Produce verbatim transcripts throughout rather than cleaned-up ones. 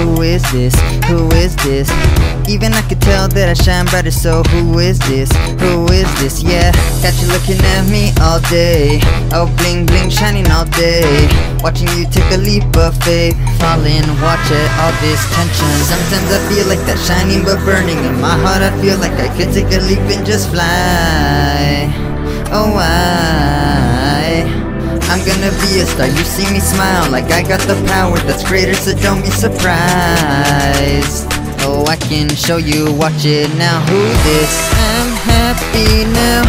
Who is this? Who is this? Even I could tell that I shine brighter, so who is this? Who is this? Yeah, got you looking at me all day. Oh, bling bling, shining all day. Watching you take a leap of faith, falling, watch it, all this tension. Sometimes I feel like that shining but burning. In my heart I feel like I could take a leap and just fly. Oh, I I'm gonna be a star, you see me smile. Like I got the power that's greater, so don't be surprised. Oh, I can show you, watch it now. Who this? I'm happy now,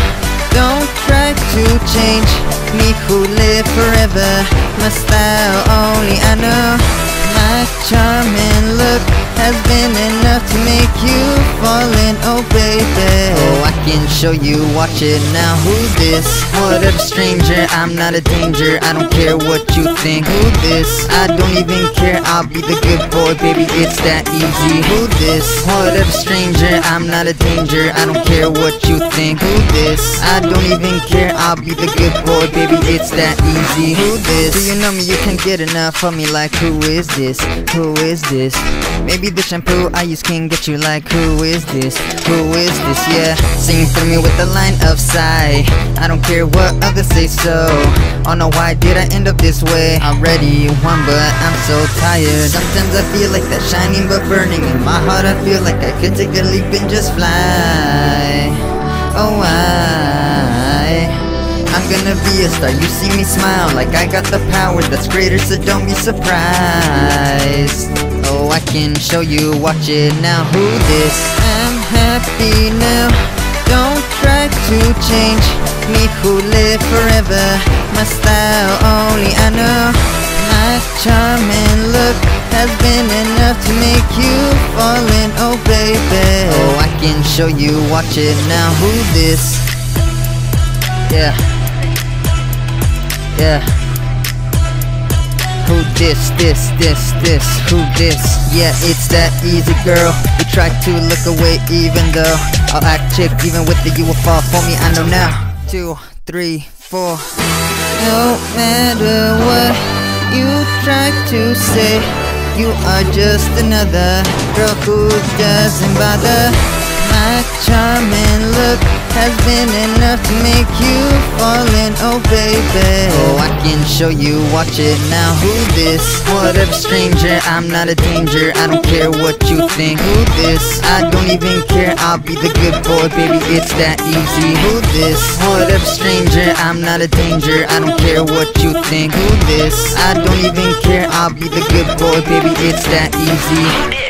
don't try to change me, who live forever. My style only I know. My charming look has been enough to make you fall in, oh baby. Oh, I can show you, watch it now. Who this? What up, stranger? I'm not a danger, I don't care what you think. Who this? I don't even care, I'll be the good boy, baby, it's that easy. Who this? What up, stranger? I'm not a danger, I don't care what you think. Who this? I don't even care, I'll be the good boy, baby, it's that easy. Who this? Do you know me? You can't get enough of me, like who is this? Who is this? Maybe the shampoo I use can get you, like who is this? Who is this? Yeah, sing for me with a line of sigh. I don't care what others say, so oh no, why did I end up this way? Already won but I'm so tired. Sometimes I feel like that shining but burning. In my heart I feel like I could take a leap and just fly. Oh, I I'm gonna be a star, you see me smile. Like I got the power that's greater, so don't be surprised. Oh, I can show you, watch it now. Who this? I'm happy now, don't try to change me, who live forever. My style only I know. My charming look has been enough to make you fall in, oh baby. Oh, I can show you, watch it now. Who this? Yeah. Yeah. Who this, this, this, this, who this? Yeah, it's that easy, girl. You try to look away even though I'll act chick, even with the you will fall for me, I know now. Two, three, four. No matter what you try to say, you are just another girl who doesn't bother. My charming look has been enough to make you fall in, oh baby. Oh, I can show you, watch it now. Who this? What up, stranger? I'm not a danger, I don't care what you think. Who this? I don't even care, I'll be the good boy, baby, it's that easy. Who this? What up, stranger? I'm not a danger, I don't care what you think. Who this? I don't even care, I'll be the good boy, baby, it's that easy.